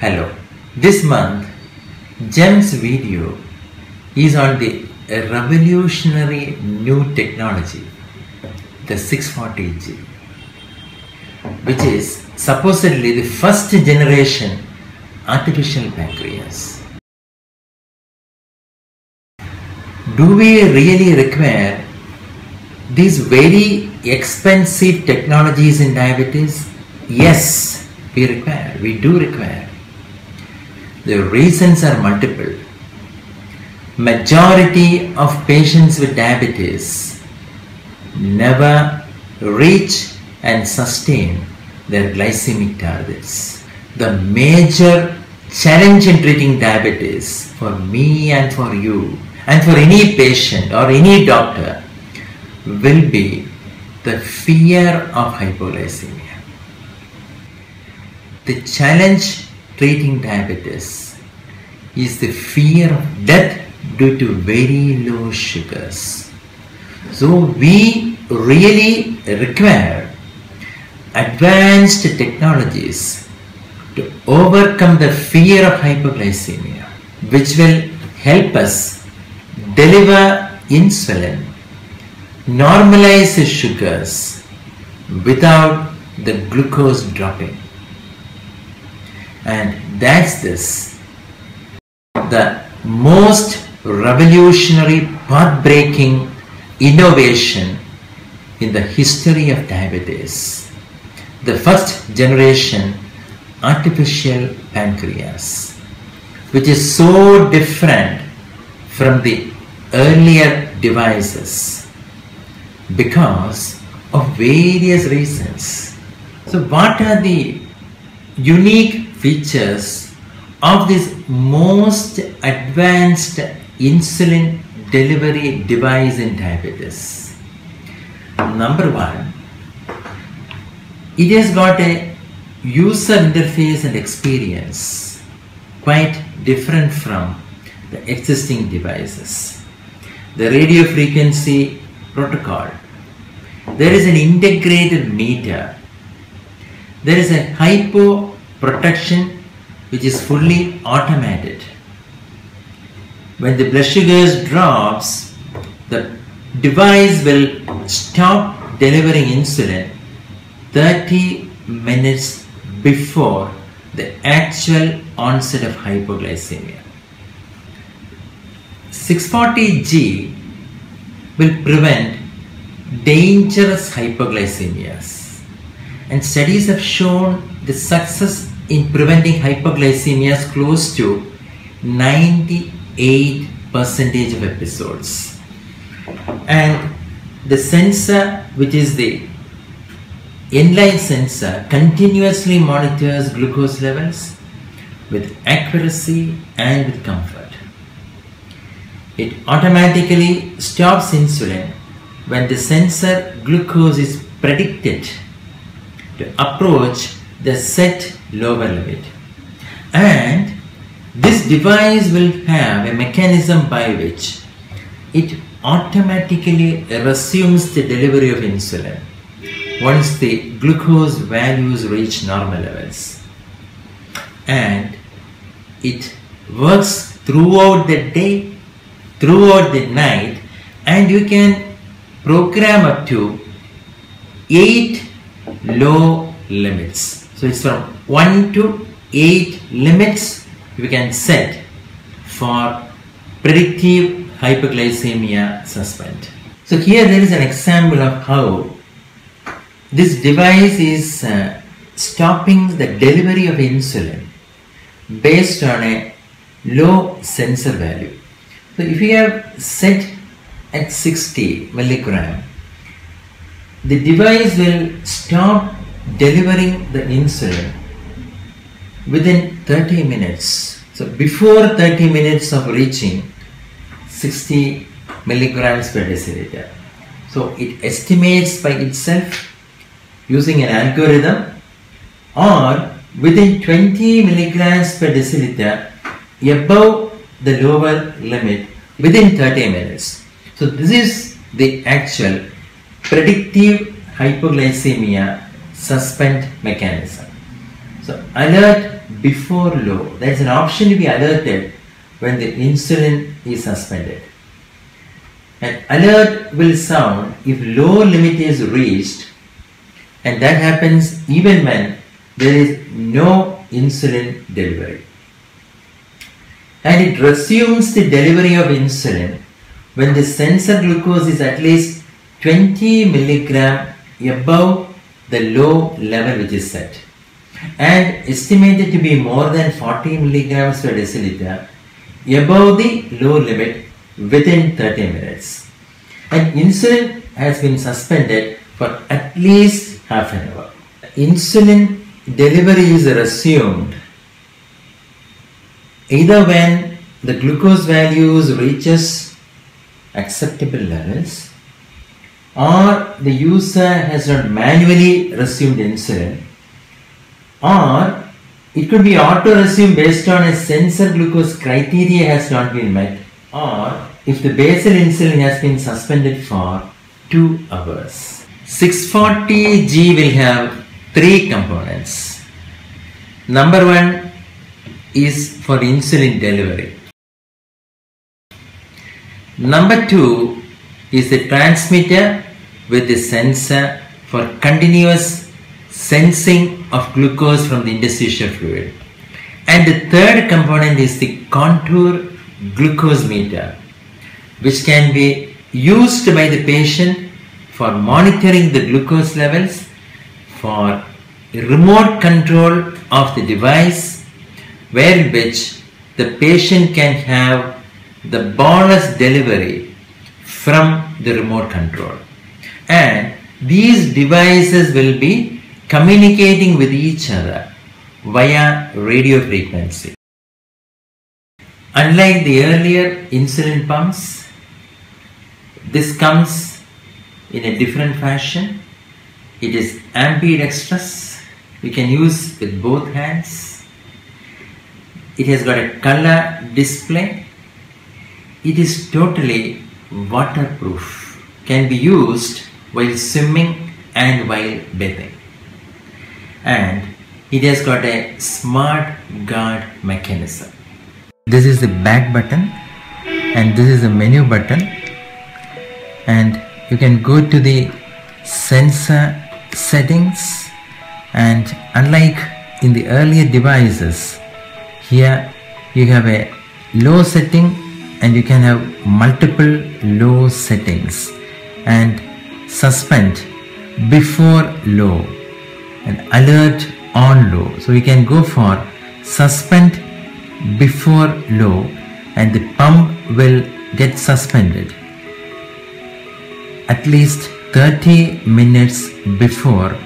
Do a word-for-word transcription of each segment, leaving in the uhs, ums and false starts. Hello, this month Jem's video is on the revolutionary new technology, the six forty G, which is supposedly the first generation artificial pancreas. Do we really require these very expensive technologies in diabetes? Yes, we require, we do require. The reasons are multiple. Majority of patients with diabetes never reach and sustain their glycemic targets. The major challenge in treating diabetes for me and for you and for any patient or any doctor will be the fear of hypoglycemia. The challenge treating diabetes is the fear of death due to very low sugars. So we really require advanced technologies to overcome the fear of hypoglycemia, which will help us deliver insulin, normalize the sugars without the glucose dropping. And that's this, the most revolutionary, path-breaking innovation in the history of diabetes, the first generation artificial pancreas, which is so different from the earlier devices because of various reasons. So what are the unique features of this most advanced insulin delivery device in diabetes? Number one, it has got a user interface and experience quite different from the existing devices. The radiofrequency protocol, there is an integrated meter, there is a hypo protection which is fully automated. When the blood sugars drops, the device will stop delivering insulin thirty minutes before the actual onset of hypoglycemia. six forty G will prevent dangerous hypoglycemias, and studies have shown the success in preventing hypoglycemias close to ninety-eight percent of episodes. And the sensor, which is the Enlite sensor, continuously monitors glucose levels with accuracy and with comfort. It automatically stops insulin when the sensor glucose is predicted to approach the set lower limit. And this device will have a mechanism by which it automatically resumes the delivery of insulin once the glucose values reach normal levels, and it works throughout the day, throughout the night, and you can program up to eight low limits. So it's from one to eight limits you can set for predictive hypoglycemia suspect. So here there is an example of how this device is uh, stopping the delivery of insulin based on a low sensor value. So if you have set at sixty milligram, the device will stop delivering the insulin within thirty minutes. So before thirty minutes of reaching sixty milligrams per deciliter. So it estimates by itself using an algorithm, or within twenty milligrams per deciliter above the lower limit within thirty minutes. So this is the actual predictive hypoglycemia suspend mechanism. So alert before low. There is an option to be alerted when the insulin is suspended. An alert will sound if low limit is reached, and that happens even when there is no insulin delivery. And it resumes the delivery of insulin when the sensor glucose is at least twenty milligrams above the low level which is set, and estimated to be more than forty milligrams per deciliter above the low limit within thirty minutes, and insulin has been suspended for at least half an hour. Insulin delivery is resumed either when the glucose values reaches acceptable levels, or the user has not manually resumed insulin, or it could be auto-resumed based on a sensor glucose criteria has not been met, or if the basal insulin has been suspended for two hours. six forty G will have three components. Number one is for insulin delivery. Number two is the transmitter with the sensor for continuous sensing of glucose from the interstitial fluid. And the third component is the Contour glucose meter, which can be used by the patient for monitoring the glucose levels, for remote control of the device, where which the patient can have the bolus delivery from the remote control, and these devices will be communicating with each other via radio frequency. Unlike the earlier insulin pumps, this comes in a different fashion. It is ambidextrous. We can use with both hands. It has got a color display. It is totally waterproof. Can be used while swimming and while bathing. And it has got a smart guard mechanism. This is the back button, and this is the menu button, and you can go to the sensor settings, and unlike in the earlier devices, here you have a low setting and you can have multiple low settings, and suspend before low and alert on low. So we can go for suspend before low, and the pump will get suspended at least thirty minutes before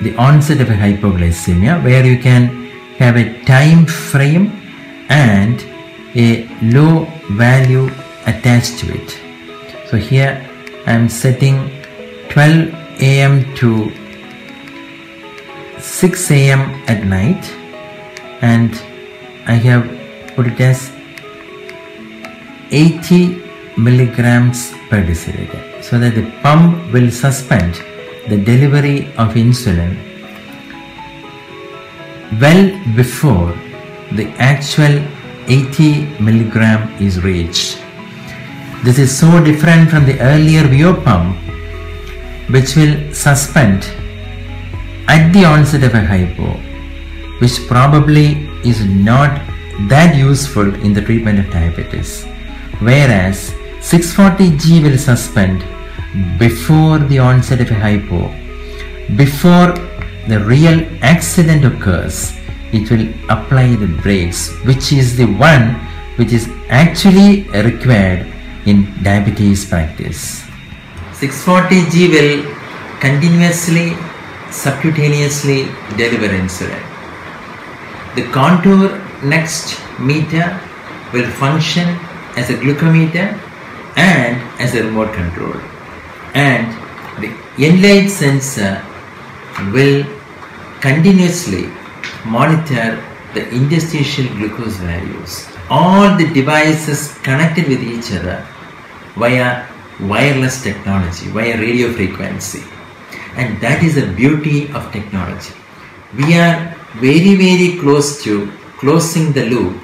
the onset of a hypoglycemia, where you can have a time frame and a low value attached to it. So here I am setting twelve A M to six A M at night, and I have put it as eighty milligrams per deciliter, so that the pump will suspend the delivery of insulin well before the actual eighty milligram is reached. This is so different from the earlier V O pump, which will suspend at the onset of a hypo, which probably is not that useful in the treatment of diabetes, whereas six forty G will suspend before the onset of a hypo. Before the real accident occurs, it will apply the brakes, which is the one which is actually required in diabetes practice. six forty G will continuously subcutaneously deliver insulin. The Contour next meter will function as a glucometer and as a remote control, and the Enlite sensor will continuously monitor the interstitial glucose values. All the devices connected with each other via wireless technology, via radio frequency, and that is the beauty of technology. We are very very close to closing the loop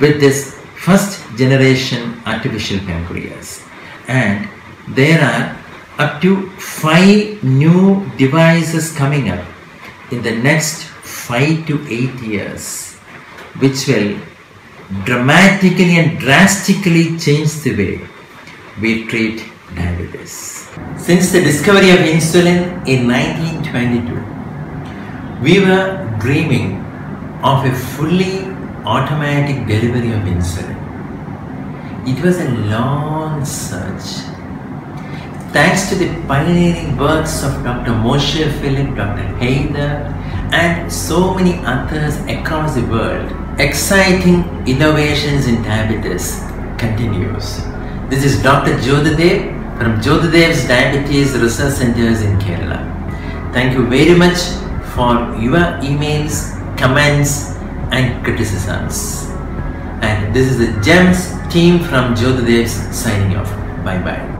with this first generation artificial pancreas, and there are up to five new devices coming up in the next five to eight years which will dramatically and drastically change the way we treat diabetes. Since the discovery of insulin in nineteen twenty-two, we were dreaming of a fully automatic delivery of insulin. It was a long search. Thanks to the pioneering works of Doctor Moshe Philip, Doctor Haider, and so many others across the world, exciting innovations in diabetes continues. This is Doctor Jothydev from Jothydev's Diabetes Research Centers in Kerala. Thank you very much for your emails, comments and criticisms. And this is the GEMS team from Jothydev's signing off. Bye bye.